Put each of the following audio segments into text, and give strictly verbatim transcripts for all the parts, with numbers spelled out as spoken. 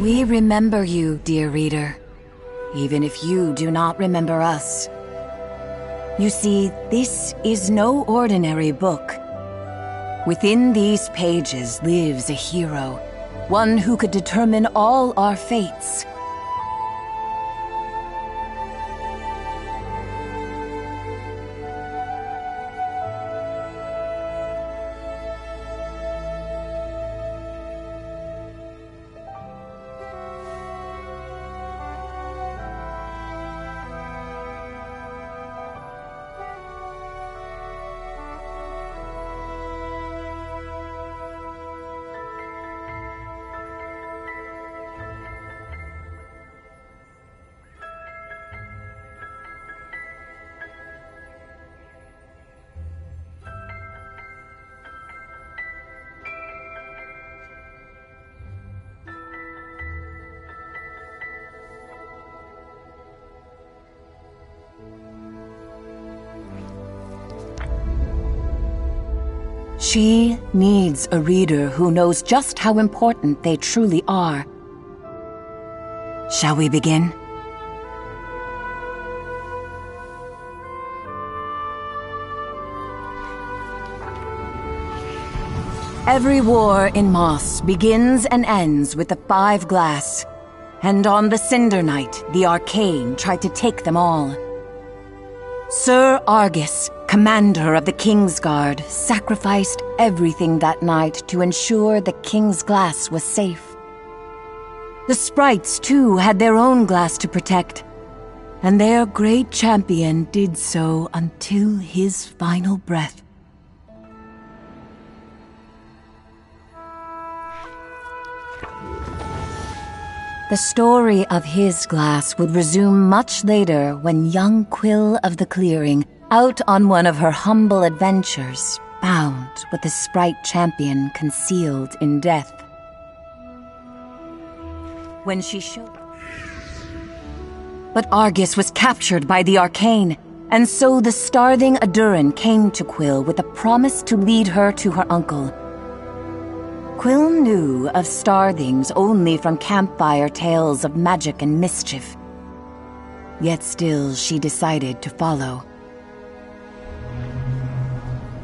We remember you, dear reader, even if you do not remember us. You see, this is no ordinary book. Within these pages lives a hero, one who could determine all our fates. She needs a reader who knows just how important they truly are. Shall we begin? Every war in Moss begins and ends with the Five Glass, and on the Cinder Knight, the Arcane tried to take them all. Sir Argus, commander of the King's Guard, sacrificed everything that night to ensure the King's Glass was safe. The sprites, too, had their own glass to protect, and their great champion did so until his final breath. The story of his glass would resume much later when young Quill of the Clearing, out on one of her humble adventures, bound with the sprite champion concealed in death. When she showed... But Argus was captured by the Arcane, and so the starving Adurin came to Quill with a promise to lead her to her uncle. Quill knew of starthings only from campfire tales of magic and mischief. Yet still she decided to follow.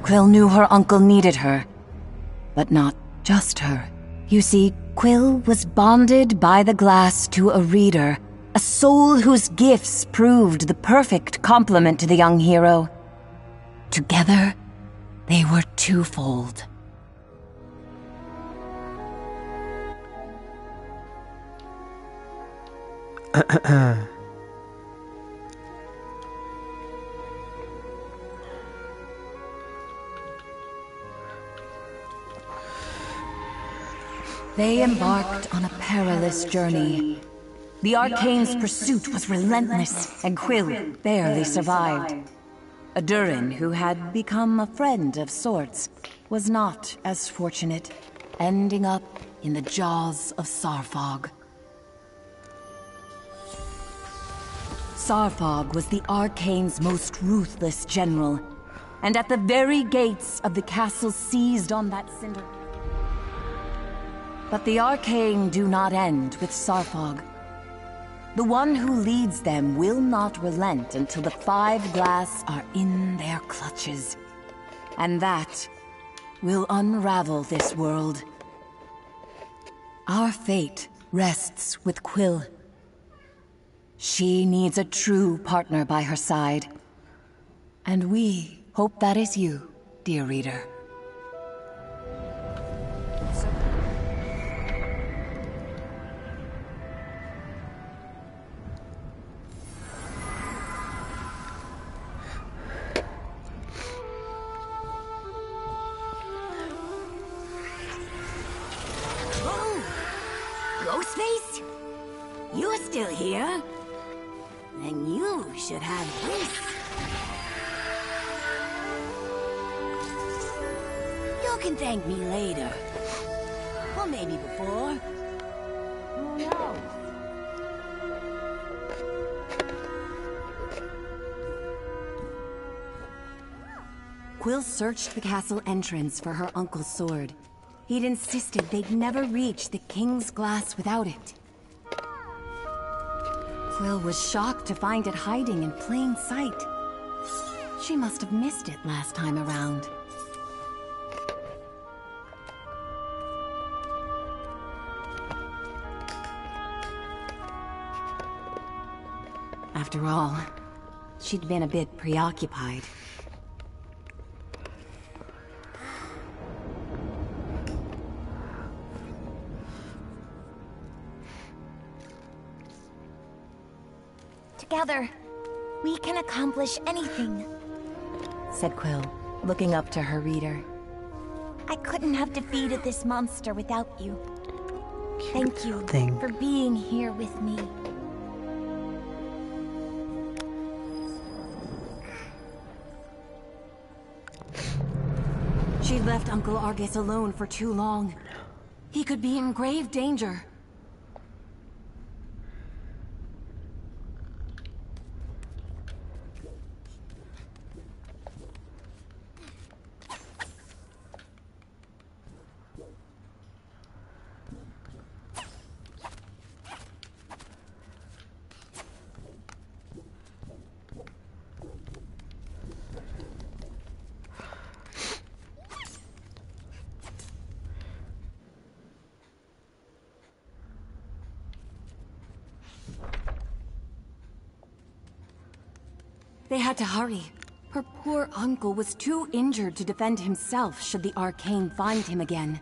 Quill knew her uncle needed her, but not just her. You see, Quill was bonded by the glass to a reader, a soul whose gifts proved the perfect complement to the young hero. Together, they were twofold. They embarked on a perilous journey. The Arcane's pursuit was relentless, and Quill barely survived. Adurin, who had become a friend of sorts, was not as fortunate, ending up in the jaws of Sarfog. Sarfog was the Arcane's most ruthless general, and at the very gates of the castle seized on that cinder. But the Arcane do not end with Sarfog. The one who leads them will not relent until the Five Glass are in their clutches. And that will unravel this world. Our fate rests with Quill. She needs a true partner by her side. And we hope that is you, dear reader. Should have this. You can thank me later. Or maybe before. Who knows? Quill searched the castle entrance for her uncle's sword. He'd insisted they'd never reach the King's Glass without it. Quill was shocked to find it hiding in plain sight. She must have missed it last time around. After all, she'd been a bit preoccupied. Together, we can accomplish anything, said Quill, looking up to her reader. I couldn't have defeated this monster without you. Cute Thank you thing. for being here with me. She'd left Uncle Argus alone for too long. He could be in grave danger. They had to hurry. Her poor uncle was too injured to defend himself should the Arcane find him again.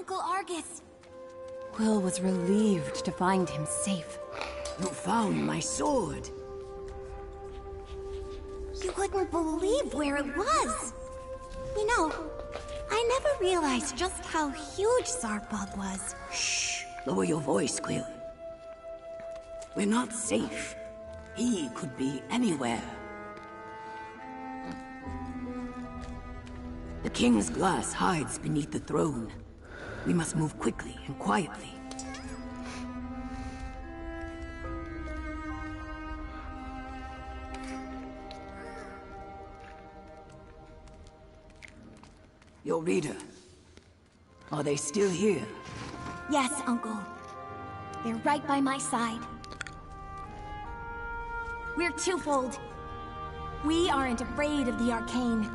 Uncle Argus. Quill was relieved to find him safe. You found my sword. You wouldn't believe where it was. You know, I never realized just how huge Sarfog was. Shh. Lower your voice, Quill. We're not safe. He could be anywhere. The King's Glass hides beneath the throne. We must move quickly and quietly. Your reader. Are they still here? Yes, Uncle. They're right by my side. We're twofold. We aren't afraid of the Arcane.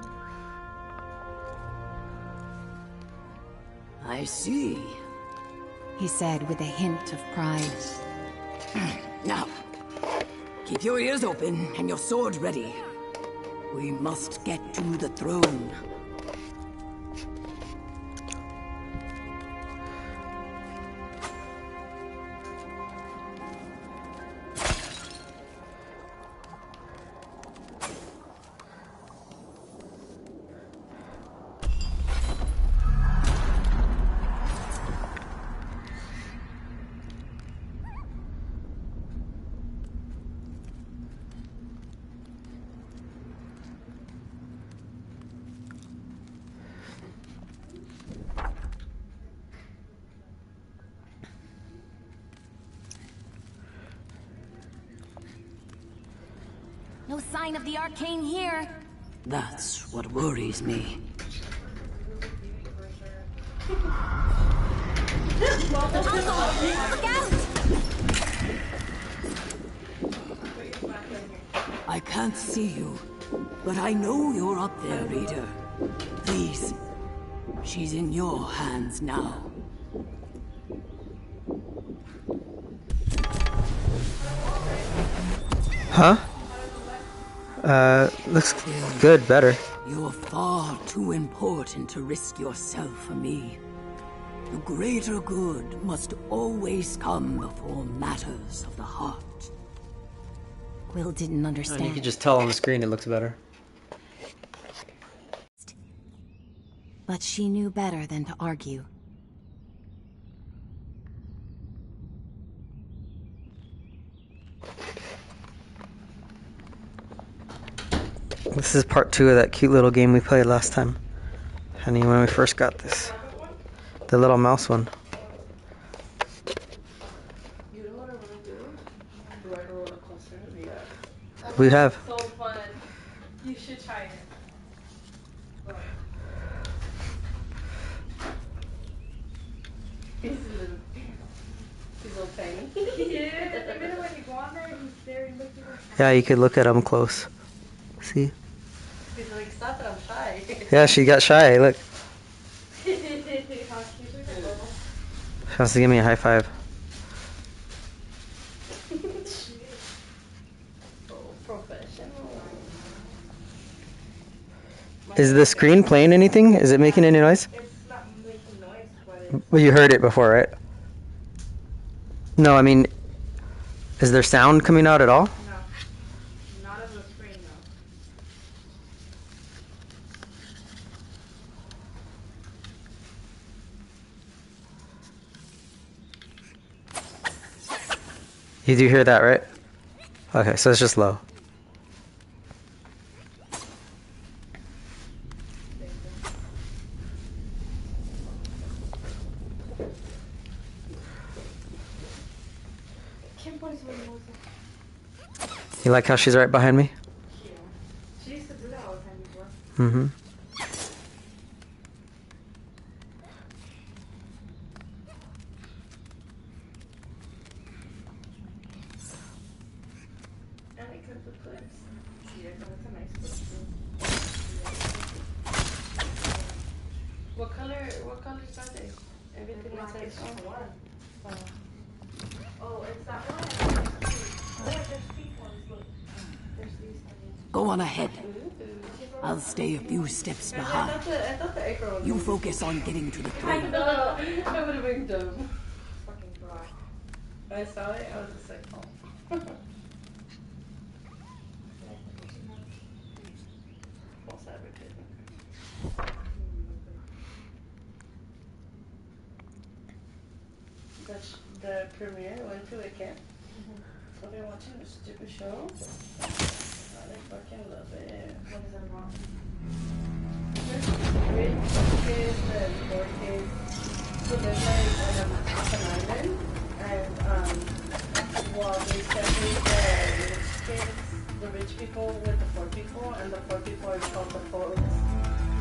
I see, he said with a hint of pride. Now, keep your ears open and your sword ready. We must get to the throne. No sign of the Arcane here. That's what worries me. Uncle, look out! I can't see you, but I know you're up there, reader. Please, she's in your hands now. Huh? Uh, looks good, better. You're far too important to risk yourself for me. The greater good must always come before matters of the heart. Quill didn't understand. Oh, you can just tell on the screen it looks better. But she knew better than to argue. This is part two of that cute little game we played last time. I mean, when we first got this. The little mouse one. We have. So fun. You should try it. Look. He's a little, he's a little tiny. Yeah, the minute when you go on there, he's there and looking. Yeah, you could look at him close. See? Yeah, she got shy, look. She wants to give me a high five. Is the screen playing anything? Is it making any noise? It's not making noise. Well, you heard it before, right? No, I mean, is there sound coming out at all? You do hear that, right? Okay, so it's just low. You like how she's right behind me? Yeah. She used to do that all the time before. Mm-hmm. I'll stay a few steps behind. I thought the, I thought the acre was you focus on getting to the throne. I know. I would have been dumb. Fucking rock. When I saw it, I was just like, oh. That's the premiere I went to again. So they're watching a stupid show. I fucking love it. What is that wrong? There's three kids and four kids. So there's like um, an island. And um, well, they separate the rich kids, the rich people with the poor people. And the poor people are called the poor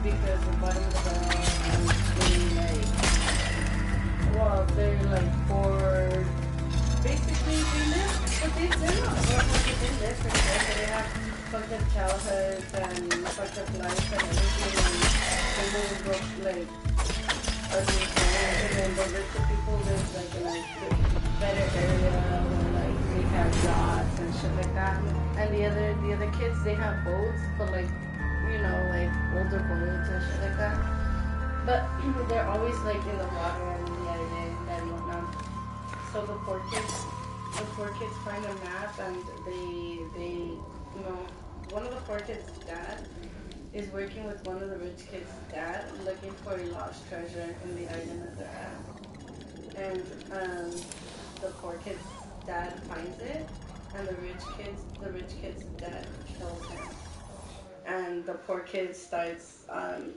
because the bottom of the island is like, well, they're like poor. Basically, they live, but they do not work like they did this, because they have fucked up childhoods and fucked up life and everything, and they don't work like as we can, and then the rich people live like in like better area, or like they have yachts and shit like that. And the other the other kids, they have boats, but like, you know, like older boats and shit like that. But they're always like in the water and the island and whatnot. So the poor kids, the poor kids find a map, and they, they, you know, one of the poor kids' dad is working with one of the rich kids' dad, looking for a lost treasure in the island that they're at. And um, the poor kid's dad finds it, and the rich kid's, the rich kid's dad kills him. And the poor kid starts um,